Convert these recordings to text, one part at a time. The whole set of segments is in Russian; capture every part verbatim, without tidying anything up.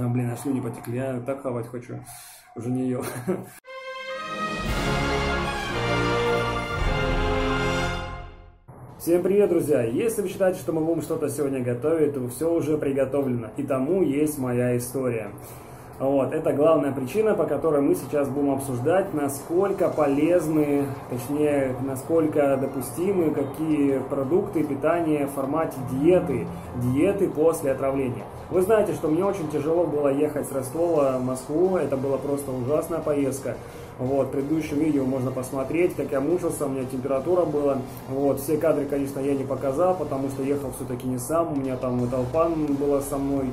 А, блин, а слюни потекли, я так хавать хочу, уже не ел. Всем привет, друзья! Если вы считаете, что мы будем что-то сегодня готовить, то все уже приготовлено. И тому есть моя история. Вот, это главная причина, по которой мы сейчас будем обсуждать, насколько полезны, точнее, насколько допустимы, какие продукты питания в формате диеты, диеты после отравления. Вы знаете, что мне очень тяжело было ехать с Ростова в Москву, это была просто ужасная поездка. Вот, в предыдущем видео можно посмотреть, как я мучился, у меня температура была. Вот, все кадры, конечно, я не показал, потому что ехал все-таки не сам, у меня там толпа была со мной.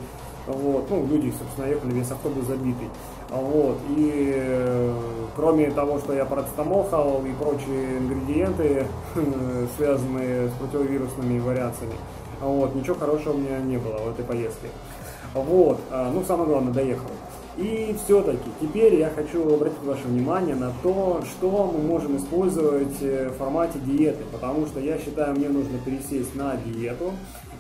Вот, ну, люди, собственно, ехали, весь автобус забитый. Вот, и э, кроме того, что я парацетамол хавал и прочие ингредиенты, связанные с противовирусными вариациями, вот, ничего хорошего у меня не было в этой поездке. Вот, а, ну, самое главное, доехал. И все-таки теперь я хочу обратить ваше внимание на то, что мы можем использовать в формате диеты, потому что я считаю, мне нужно пересесть на диету,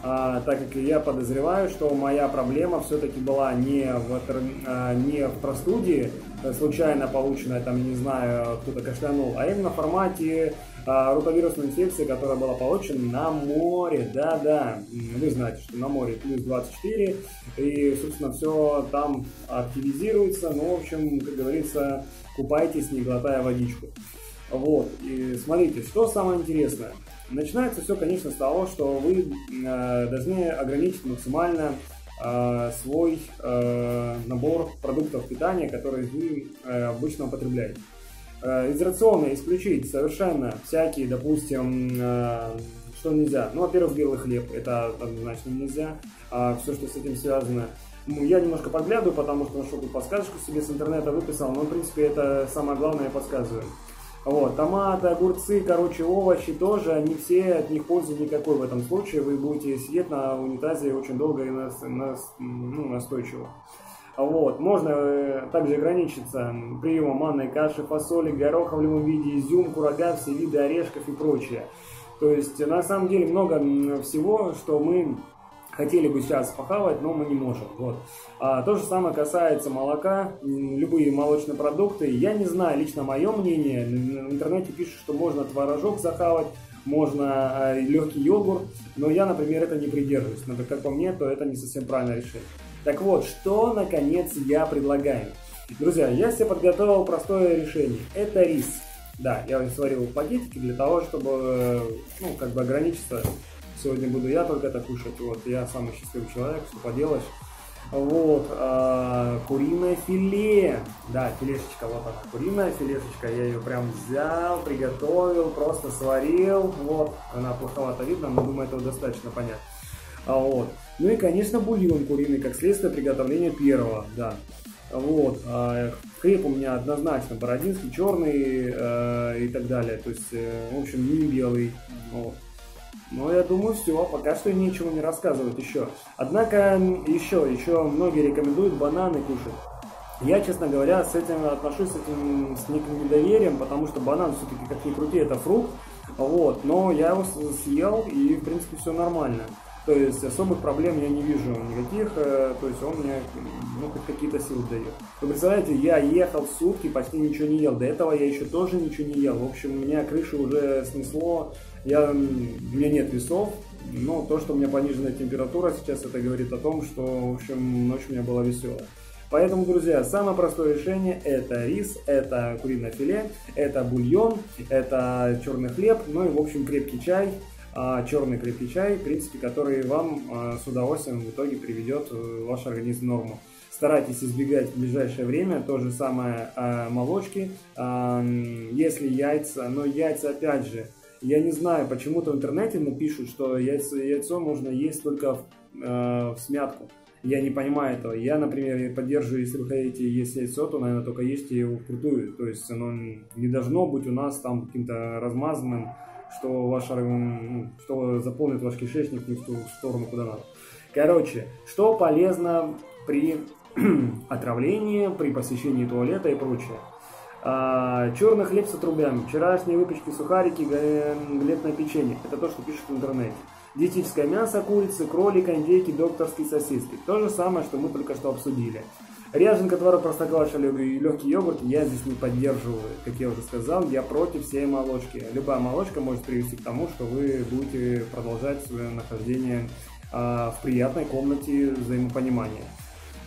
а, так как я подозреваю, что моя проблема все-таки была не в, а, не в простуде, случайно полученная, там, не знаю, кто-то кашлянул, а именно в формате а, ротавирусной инфекции, которая была получена на море, да-да, вы знаете, что на море плюс двадцать четыре, и, собственно, все там активно. Ну, в общем, как говорится, купайтесь, не глотая водичку. Вот, и смотрите, что самое интересное. Начинается все, конечно, с того, что вы э, должны ограничить максимально э, свой э, набор продуктов питания, которые вы э, обычно употребляете. Э, из рациона исключить совершенно всякие, допустим, э, что нельзя. Ну, во-первых, белый хлеб, это однозначно нельзя, а все, что с этим связано. Ну, я немножко подглядываю, потому что нашел тут подсказочку себе с интернета, выписал, но, в принципе, это самое главное, я подсказываю. Вот, томаты, огурцы, короче, овощи тоже, они все, от них пользы никакой в этом случае, вы будете сидеть на унитазе очень долго и на, на, ну, настойчиво. Вот, можно также ограничиться приемом манной каши, фасоли, гороха в любом виде, изюм, курага, все виды орешков и прочее. То есть, на самом деле, много всего, что мы... хотели бы сейчас похавать, но мы не можем. Вот. А, то же самое касается молока, любые молочные продукты. Я не знаю, лично мое мнение, в интернете пишут, что можно творожок захавать, можно а, легкий йогурт, но я, например, это не придерживаюсь. Но как по мне, то это не совсем правильное решение. Так вот, что, наконец, я предлагаю? Друзья, я себе подготовил простое решение. Это рис. Да, я сварил в пакетике для того, чтобы, ну, как бы ограничиться... Сегодня буду я только это кушать, вот, я самый счастливый человек, что поделаешь. Вот, э, куриное филе, да, филешечка, вот она, куриная филешечка, я ее прям взял, приготовил, просто сварил, вот, она плоховато видно, но, думаю, этого достаточно понятно. Вот, ну и, конечно, бульон куриный, как следствие приготовления первого, да. Вот, э, хлеб у меня однозначно бородинский, черный э, и так далее, то есть, э, в общем, не белый, вот. Ну, я думаю, все, пока что ничего не рассказывают еще. Однако, еще, еще многие рекомендуют бананы кушать. Я, честно говоря, с этим отношусь с этим с неким недоверием, потому что банан все-таки, как ни крути, это фрукт. Вот, но я его съел, и, в принципе, все нормально. То есть, особых проблем я не вижу никаких, то есть, он мне, ну, хоть какие-то силы дает. Вы представляете, я ехал сутки, почти ничего не ел. До этого я еще тоже ничего не ел. В общем, у меня крышу уже снесло, я, у меня нет весов, но то, что у меня пониженная температура сейчас, это говорит о том, что, в общем, ночь у меня была веселая. Поэтому, друзья, самое простое решение – это рис, это куриное филе, это бульон, это черный хлеб, ну и, в общем, крепкий чай. Черный крепкий чай, в принципе, который вам с удовольствием в итоге приведет ваш организм в норму. Старайтесь избегать в ближайшее время то же самое молочки, если яйца, но яйца опять же, я не знаю, почему-то в интернете напишут, что яйцо, яйцо можно есть только в, в смятку. Я не понимаю этого. Я, например, поддерживаю, если вы хотите есть яйцо, то, наверное, только ешьте его вкрутую. То есть оно не должно быть у нас там каким-то размазанным, что, ваш, что заполнит ваш кишечник не в ту сторону, куда надо. Короче, что полезно при отравлении, при посещении туалета и прочее. А, черный хлеб с отрубями, вчерашние выпечки, сухарики, галетное печенье. Это то, что пишут в интернете. диетическое мясо курицы, кролика, индейки, докторские сосиски. То же самое, что мы только что обсудили. Ряженка, творог, простокваша, легкий йогурт я здесь не поддерживаю. Как я уже сказал, я против всей молочки. Любая молочка может привести к тому, что вы будете продолжать свое нахождение а, в приятной комнате взаимопонимания.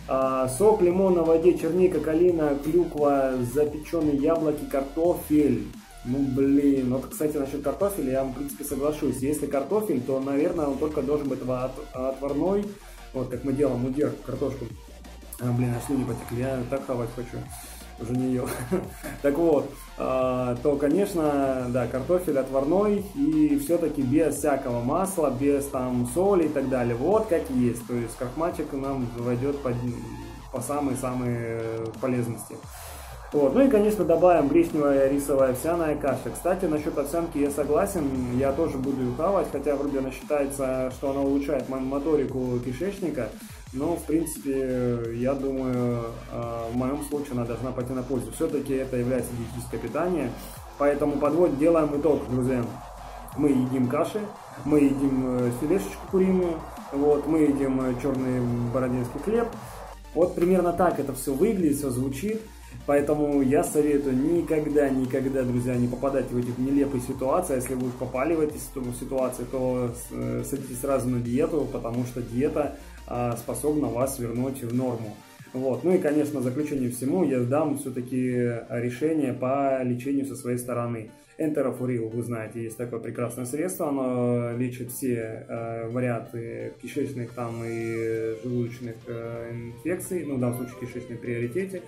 А, сок, лимон на воде, черника, калина, клюква, запеченные яблоки, картофель. Ну блин, вот кстати насчет картофеля я в принципе соглашусь. Если картофель, то наверное он только должен быть отварной. Вот как мы делаем удир, картошку. А, блин, а слюни потекли, я так хавать хочу, уже не ел. Так вот, э, то, конечно, да, картофель отварной и все-таки без всякого масла, без там соли и так далее. Вот как есть, то есть крахмальчик нам войдет под, по самой-самой полезности. Вот. Ну и, конечно, добавим гречневая, рисовая, овсяная каша. Кстати, насчет овсянки я согласен, я тоже буду ее хавать, хотя вроде она считается, что она улучшает моторику кишечника. Но, в принципе, я думаю, в моем случае она должна пойти на пользу. Все-таки это является диетическое питание. Поэтому подвод делаем итог, друзья. Мы едим каши, мы едим филешечку куриную, вот, мы едим черный бородинский хлеб. Вот примерно так это все выглядит, все звучит. Поэтому я советую никогда, никогда, друзья, не попадать в эти нелепые ситуации. Если вы попали в эти ситуации, то садитесь сразу на диету, потому что диета способна вас вернуть в норму. Вот. Ну и, конечно, в заключение всему я дам все-таки решение по лечению со своей стороны. Энтерофурил, вы знаете, есть такое прекрасное средство, оно лечит все э, варианты кишечных там и желудочных э, инфекций, ну в данном случае кишечной приоритете.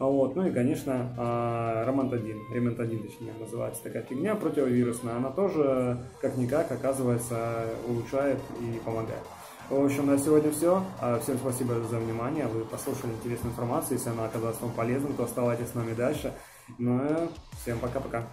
Вот. Ну и, конечно, э, ремантадин, ремантадин точнее называется такая фигня, противовирусная, она тоже как-никак, оказывается, улучшает и помогает. В общем, на сегодня все. Всем спасибо за внимание. Вы послушали интересную информацию. Если она оказалась вам полезной, то оставайтесь с нами дальше. Ну, всем пока-пока.